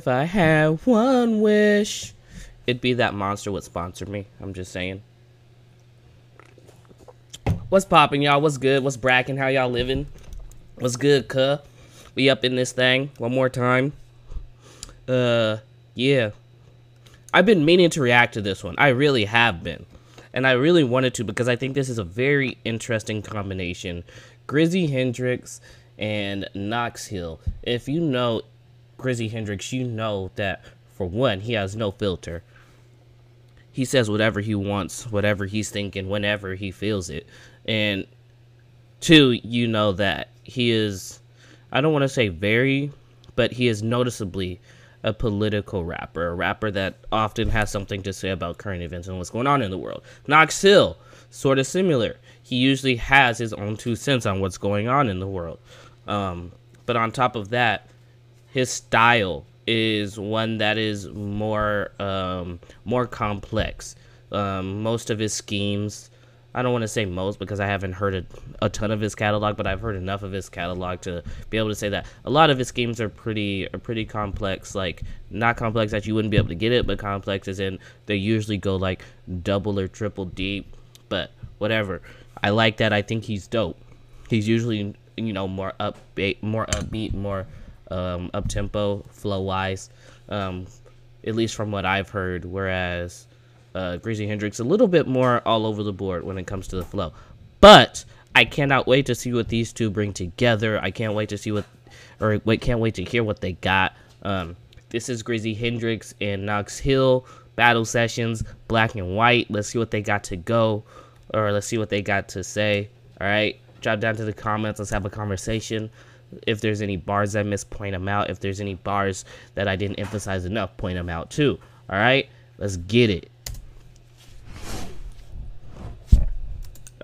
if I had one wish, it'd be that Monster would sponsor me. I'm just saying. What's poppin', y'all? What's good? What's brackin'? How y'all living? What's good, cuh? We up in this thing one more time. Yeah. I've been meaning to react to this one. I really have been. And I really wanted to because I think this is a very interesting combination. Grizzy Hendrix and Knox Hill. If you know Grizzy Hendrix, you know that, for one, he has no filter. He says whatever he wants, whatever he's thinking, whenever he feels it. And two, you know that he is, I don't want to say very, but he is noticeably a political rapper, a rapper that often has something to say about current events and what's going on in the world. Knox Hill, sort of similar. He usually has his own two cents on what's going on in the world. But on top of that, his style is one that is more complex. Most of his schemes, I don't want to say most because I haven't heard a ton of his catalog, but I've heard enough of his catalog to be able to say that a lot of his schemes are pretty complex. Like, not complex that you wouldn't be able to get it, but complex as in they usually go like double or triple deep. But whatever, I like that. I think he's dope. He's usually, you know, more upbeat, more up-tempo, flow-wise, at least from what I've heard, whereas Grizzy Hendrix a little bit more all over the board when it comes to the flow. But I cannot wait to see what these two bring together. I can't wait to see what, or wait, can't wait to hear what they got. This is Grizzy Hendrix and Knox Hill battle sessions, black and white. Let's see what they got to go, or let's see what they got to say. All right, drop down to the comments. Let's have a conversation. If there's any bars I missed, point them out. If there's any bars that I didn't emphasize enough, point them out too. All right, let's get it.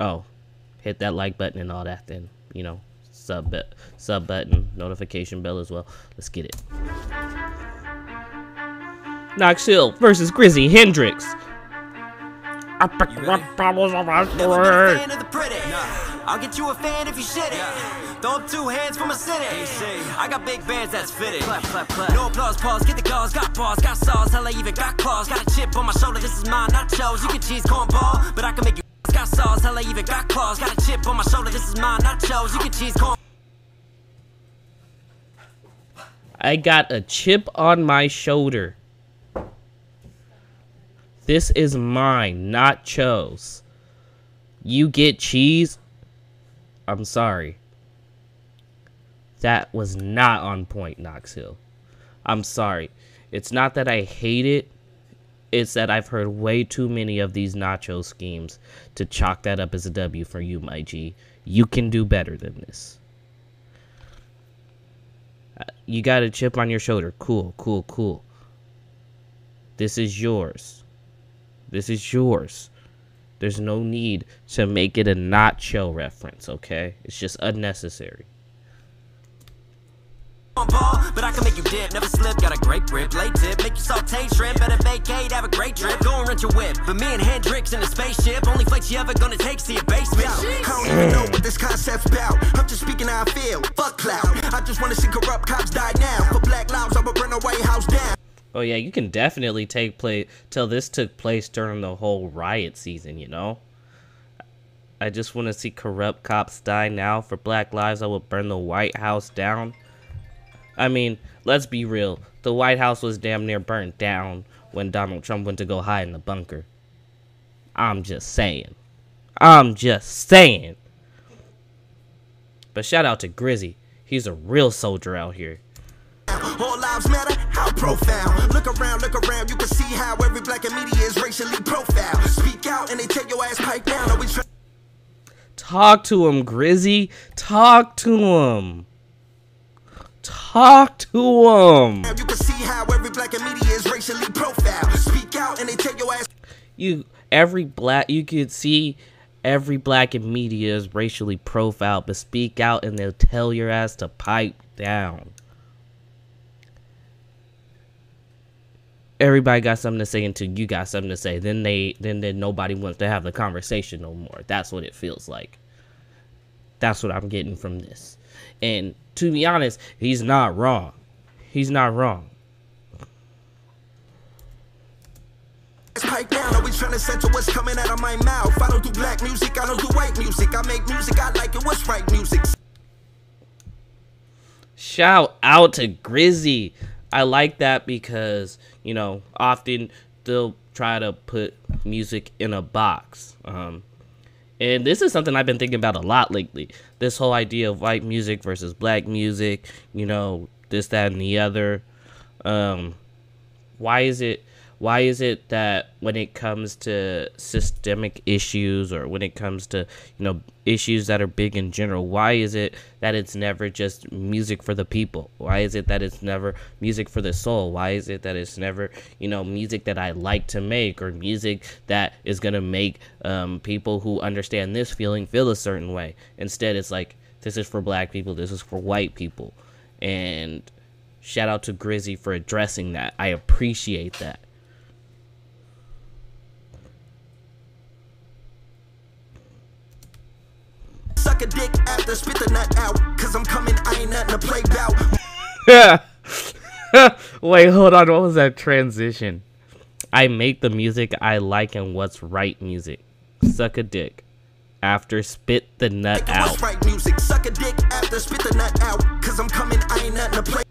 Oh, hit that like button and all that, then, you know, sub button, notification bell as well. Let's get it. Knox Hill versus Grizzy Hendrix. I pick my problems on my story. I'll get you a fan if you shit it. Don't two hands from a city. I got big bands that's fitted. Clap, clap, clap. No applause, pause, get the claws. Got paws, got saws, hell I even got claws. Got a chip on my shoulder, this is mine, not yours. You can cheese cornball, but I can make you. Got saws, hell I even got claws. Got a chip on my shoulder, this is mine, not yours. You can cheese cornball. I got a chip on my shoulder. This is mine, not Cho's. You get cheese? I'm sorry. That was not on point, Knox Hill. I'm sorry. It's not that I hate it. It's that I've heard way too many of these nacho schemes to chalk that up as a W for you, my G. You can do better than this. You got a chip on your shoulder. Cool, cool, cool. This is yours. This is yours. There's no need to make it a nacho reference, okay? It's just unnecessary. But I can make you dip, never slip, got a great grip, late tip, make you saute shrimp, better vacate, have a great trip, go and rent your whip. But me and Hendrix in the spaceship, only flights you ever gonna take to your basement. I don't even know what this concept's about, I'm just speaking how I feel, fuck cloud. I just wanna see corrupt cops die now, for black lives I would burn a White House down. Oh yeah, you can definitely tell this took place during the whole riot season, you know? I just wanna see corrupt cops die now, for black lives I would burn the White House down. I mean, let's be real. The White House was damn near burnt down when Donald Trump went to go hide in the bunker. I'm just saying. I'm just saying. But shout out to Grizzy. He's a real soldier out here. All lives matter, how profound. Look around, you can see how every black in media is racially profiled. Speak out and they take your ass pipe down. Talk to him, Grizzy. Talk to him. Talk to him. You can see how every black in media is racially profiled. Speak out and they take your ass. You can see every black in media is racially profiled, but speak out and they'll tell your ass to pipe down. Everybody got something to say until you got something to say. Then nobody wants to have the conversation no more. That's what it feels like. That's what I'm getting from this. And to be honest, he's not wrong. He's not wrong. Pipe down, always trying to censor what's coming out of my mouth. I don't do black music, I don't do white music. I make music, I like it, what's right music? Shout out to Grizzy. I like that because, you know, often they'll try to put music in a box. And this is something I've been thinking about a lot lately. This whole idea of white music versus black music, you know, this, that, and the other. Why is it that when it comes to systemic issues, or when it comes to, you know, issues that are big in general, why is it that it's never just music for the people? Why is it that it's never music for the soul? Why is it that it's never, you know, music that I like to make, or music that is going to make people who understand this feeling feel a certain way? Instead, it's like, this is for black people, this is for white people. And shout out to Grizzy for addressing that. I appreciate that. Suck a dick after, spit the nut out, cause I'm coming, I ain't nothing to play about. Wait, hold on, what was that transition? I make the music I like and what's right music. Suck a dick after, spit the nut out. What's right music? Suck a dick after, spit the nut out, cause I'm coming, I ain't nothing to play.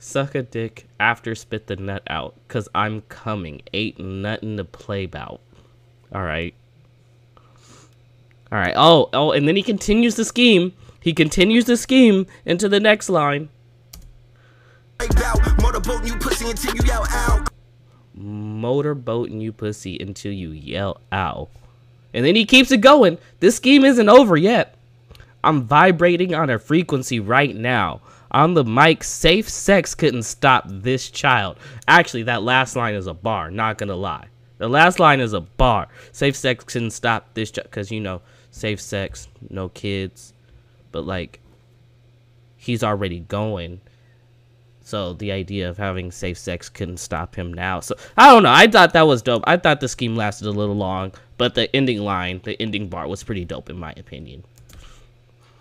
Suck a dick after, spit the nut out, cause I'm coming, ain't nothing to play about. Alright. Alright, oh, and then he continues the scheme. He continues the scheme into the next line. Motorboating you pussy until you yell ow. Motorboating you pussy until you yell ow. And then he keeps it going. This scheme isn't over yet. I'm vibrating on a frequency right now. On the mic, safe sex couldn't stop this child. Actually, that last line is a bar, not gonna lie. The last line is a bar. Safe sex couldn't stop this child, because, you know, safe sex, no kids, but like, he's already going. So the idea of having safe sex couldn't stop him now. So I don't know. I thought that was dope. I thought the scheme lasted a little long, but the ending line, the ending bar was pretty dope in my opinion.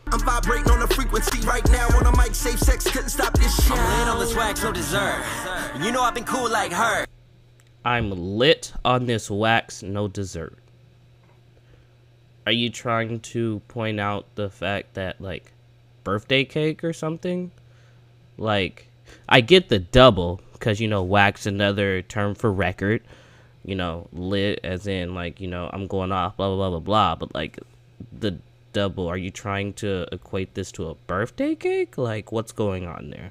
I'm vibrating on a frequency right now on a mic. Safe sex couldn't stop this shit. I'm lit on this wax, no dessert. You know I've been cool like her. I'm lit on this wax, no dessert. Are you trying to point out the fact that, like, birthday cake or something? Like, I get the double, because, you know, wax, another term for record. You know, lit as in, like, you know, I'm going off, blah, blah, blah, blah, blah. But, like, the double, are you trying to equate this to a birthday cake? Like, what's going on there?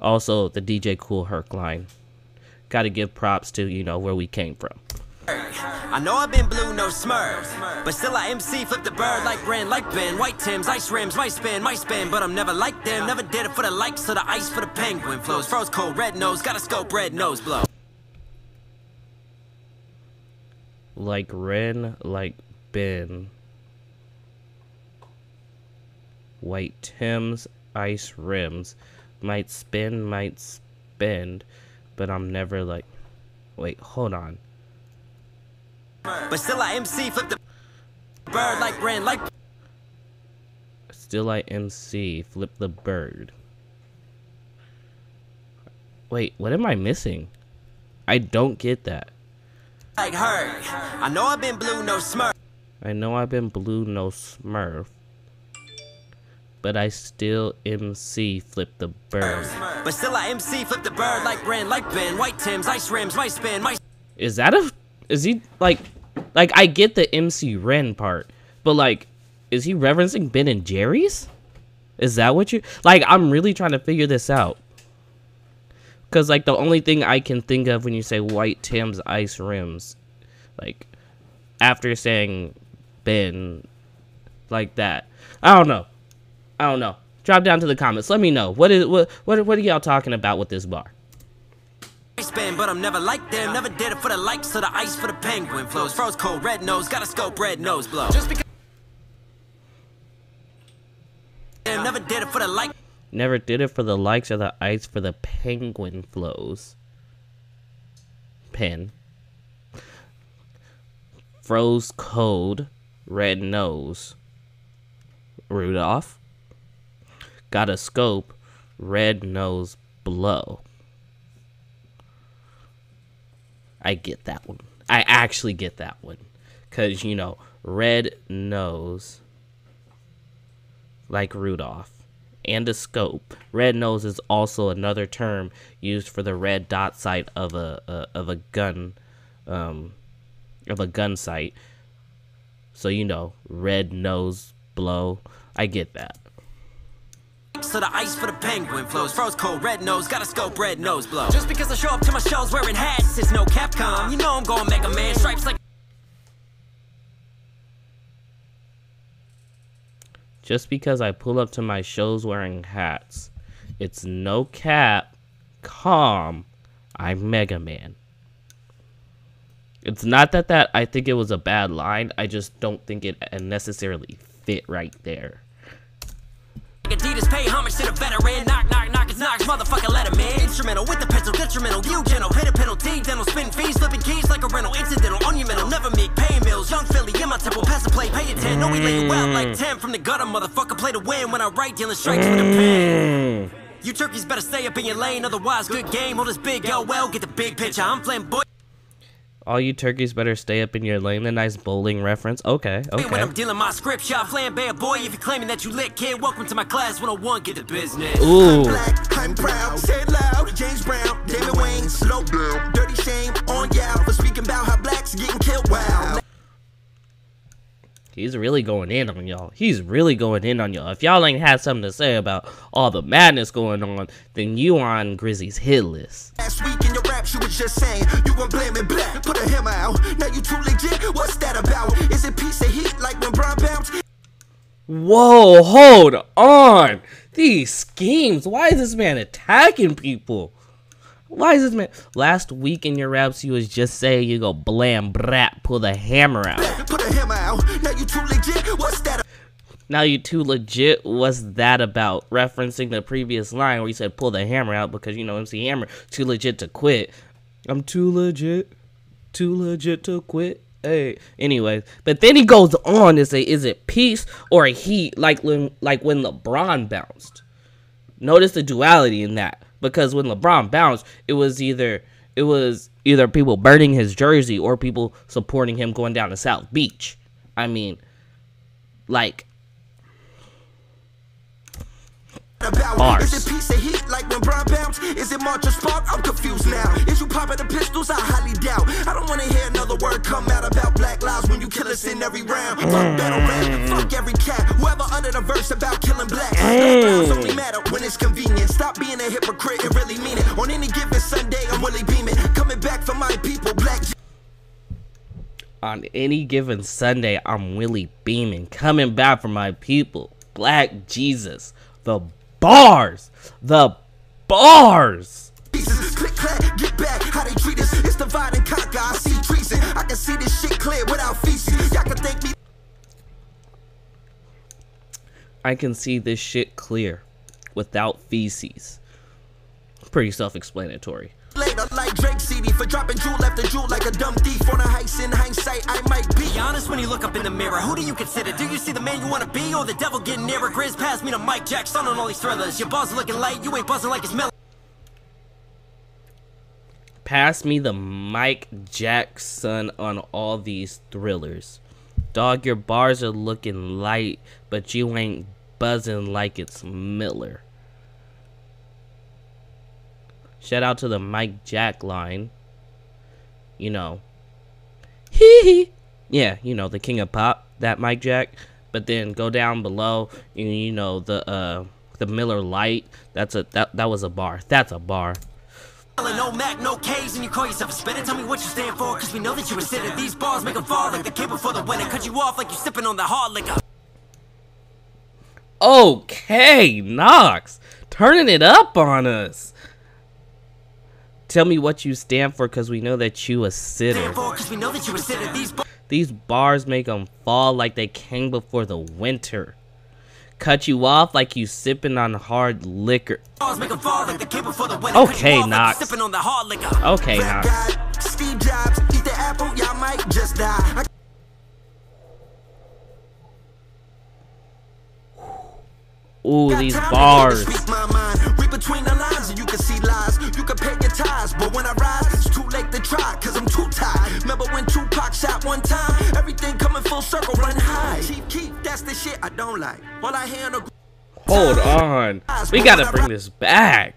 Also, the DJ Cool Herc line. Gotta give props to, you know, where we came from. I know I've been blue, no smurfs, but still I MC, flip the bird like Ren, like Ben, white Tims, ice rims, might spin, but I'm never like them, never did it for the likes, so the ice for the penguin flows, froze cold, red nose, gotta scope, red nose blow. Like Ren, like Ben, white Tims, ice rims, might spin, but I'm never like, wait, hold on. But still I MC, flip the bird like Ren, like. Still I MC, flip the bird. Wait, what am I missing? I don't get that. Like her. I know I've been blue, no smurf. I know I've been blue, no smurf. But I still MC, flip the bird. But still I MC, flip the bird like Ren, like Ben, white Tims, ice rims, might spin, might. Is that a? Is he like I get the MC Ren part, but like, is he referencing Ben and Jerry's? Is that what you like? I'm really trying to figure this out. Cause like the only thing I can think of when you say white Tims, ice rims, like after saying Ben, like that. I don't know. I don't know. Drop down to the comments. Let me know. What are y'all talking about with this bar? But I'm never like them, never did it for the likes, so the ice for the penguin flows, froze cold, red nose, gotta scope, red nose blow. Just because never did it for the like, never did it for the likes, or the ice for the penguin flows. Pen. Froze cold, red nose. Rudolph. Got a scope, red nose blow. I get that one. I actually get that one. Because, you know, red nose, like Rudolph, and a scope. Red nose is also another term used for the red dot sight of a gun, of a gun sight. So, you know, red nose blow. I get that. So the ice for the penguin flows, froze cold, red nose, gotta scope, red nose blow. Just because I show up to my shows wearing hats, it's no Capcom. You know I'm going Mega Man, stripes like. Just because I pull up to my shows wearing hats, it's no Capcom. I'm Mega Man. It's not that I think it was a bad line. I just don't think it necessarily fit right there. Adidas pay homage to the veteran. Knock, knock, knock, it's Knox, motherfucker, let him in. Instrumental with the pencil, detrimental, you gentle. Hit a penalty, dental, spin fees, flipping keys like a rental. Incidental, on your mental, never meet pay mills. Young Philly, in my temple, pass a play, pay a 10. No, we lay you out like 10 from the gutter, motherfucker, play to win. When I write, dealing strikes with a pen. You turkeys better stay up in your lane, otherwise, good game. Hold this big LOL, get the big picture, I'm flamboyant. All you turkeys better stay up in your lane. The nice bowling reference. Okay, okay. When I'm dealing my script, y'all flambe a boy. If you're claiming that you lit, kid, welcome to my class 101. Get the business. Ooh. I'm black, I'm proud. Say it loud. James Brown, David Wayne, slow down. Dirty shame on y'all for speaking about how blacks getting killed. Wow. He's really going in on y'all. He's really going in on y'all. If y'all ain't had something to say about all the madness going on, then you on Grizzy's hit list. Last week in your raps, you was just saying you gon' blame it black. Put a hammer out. Now you too legit. What's that about? Is it piece of heat like LeBron bounce? Whoa, hold on. These schemes. Why is this man attacking people? Why is this man? Last week in your raps, you was just saying you go blam brat, pull the hammer out. Put a hammer out. Now you too legit. What's that? Now you too legit. What's that about? Referencing the previous line where you said pull the hammer out because you know MC Hammer too legit to quit. I'm too legit to quit. Hey, anyways, but then he goes on to say, is it peace or heat like when LeBron bounced? Notice the duality in that. Because when LeBron bounced, it was either people burning his jersey or people supporting him going down to South Beach. I mean, like, bars. Is it piece of heat like when LeBron bounced? Is it March or Spark? I'm confused now. Is you popping the pistols? I highly doubt. I don't want to hear another word come out about black lives when you kill us in every round. Fuck battle rap, fuck every cat. Whoever under the verse about killing blacks. It only matter when it's convenient. Stop being a hypocrite and really mean it. On any given Sunday, I'm Willie Beeman. Coming back for my people, black. On any given Sunday, I'm Willie Beeman. Coming back for my people, Black Jesus. The bars, the bars. Jesus, click, clack, get back. How they treat us? It's divide and conquer. I see treason. I can see this shit clear without feces. Y'all can thank me. I can see this shit clear without feces. Pretty self-explanatory. Later, like Drake CD for dropping jewel after jewel like a dumb thief on a heist. In hindsight, I might be honest when you look up in the mirror. Who do you consider? Do you see the man you want to be or the devil getting nearer? Grizz pass me to Mike Jackson on all these thrillers. Your balls looking light, you ain't buzzing like it's Miller. Pass me the Mike Jackson on all these thrillers. Dog, your bars are looking light, but you ain't buzzing like it's Miller. Shout out to the Mike Jack line. You know. Hee hee. Yeah, you know, the king of pop, that Mike Jack. But then go down below, you know, the Miller Lite. That's a that was a bar. That's a bar. No Mac, no K's, and you call yourself a spinner. Tell me what you stand for, cause we know that you were sitting. These bars make them fall like the kid before the winter. Cut you off like you sipping on the hard liquor. Okay, Knox. Turning it up on us. Tell me what you stand for, cause we know that you a sitter. These bars make them fall like they came before the winter. Cut you off like you sipping on hard liquor. Okay, Knox. Okay, Knox. Ooh, these bars. Between the lines and you can see lies, you can pay your ties, but when I rise, it's too like to try, cause I'm too tired. Remember when Tupac shot one time? Everything coming full circle, run high. Keep, that's the shit I don't like. All I hear no. Hold on. We gotta bring this back.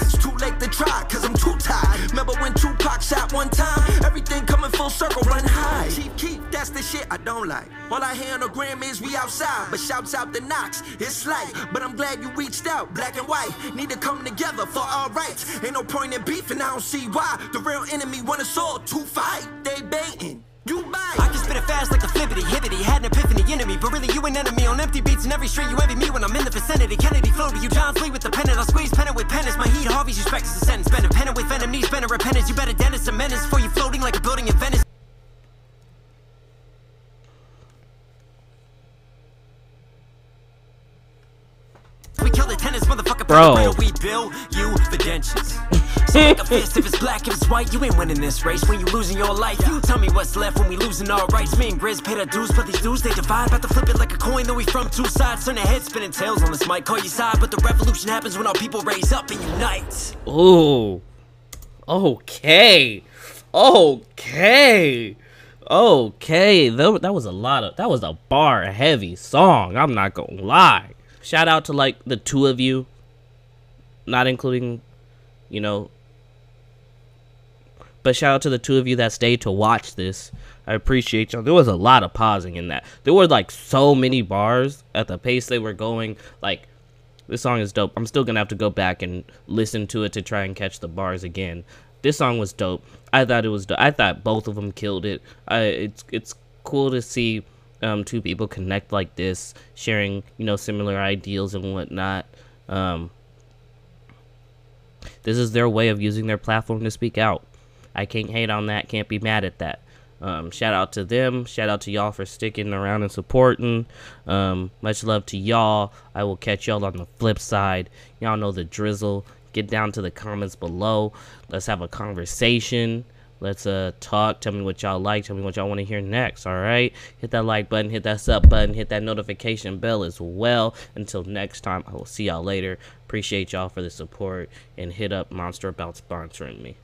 It's too late to try, cause I'm too tired. Remember when Tupac shot one time? Everything coming full circle, run high. Keep, that's the shit I don't like. All I hear on the gram is we outside, but shouts out to Knox, it's light. But I'm glad you reached out, black and white. Need to come together for our rights. Ain't no point in beef and I don't see why. The real enemy want us all to fight. They baitin'. You might. I can spit it fast like a flippity hibbity. Had an epiphany in me, but really you an enemy. On empty beats and every street you envy me when I'm in the vicinity. Kennedy flow to you, John Fleet with the pennant. I'll squeeze pennant with penance. My heat, Harvey's, you specs is a sentence. Venom, pennant with venom, knees, venom, repentance. You better dentist a menace for you floating like a building in Venice. We kill the tennis, motherfucker, bro. We build you the dentures. So make a fist if it's black, if it's white, you ain't winning this race. When you losing your life, you tell me what's left when we losing our rights. Me and Grizz paid our dues, but these dudes, they divide. About to flip it like a coin, though we from two sides. Turn their heads, spinning tails on this mic. Call your side, but the revolution happens when our people raise up and unite. Ooh. Okay. Okay. Okay. That was a lot of, that was a bar heavy song. I'm not gonna lie. Shout out to, like, the two of you, not including, you know, but shout out to the two of you that stayed to watch this. I appreciate y'all. There was a lot of pausing in that. There were, like, so many bars at the pace they were going. Like, this song is dope. I'm still going to have to go back and listen to it to try and catch the bars again. This song was dope. I thought it was dope. I thought both of them killed it. It's cool to see two people connect like this, sharing, you know, similar ideals and whatnot. This is their way of using their platform to speak out. I can't hate on that, can't be mad at that. Shout out to them, shout out to y'all for sticking around and supporting. Much love to y'all. I will catch y'all on the flip side. Y'all know the drizzle. Get down to the comments below. Let's have a conversation. Let's talk. Tell me what y'all like. Tell me what y'all want to hear next, all right? Hit that like button. Hit that sub button. Hit that notification bell as well. Until next time, I will see y'all later. Appreciate y'all for the support. And hit up Monster about sponsoring me.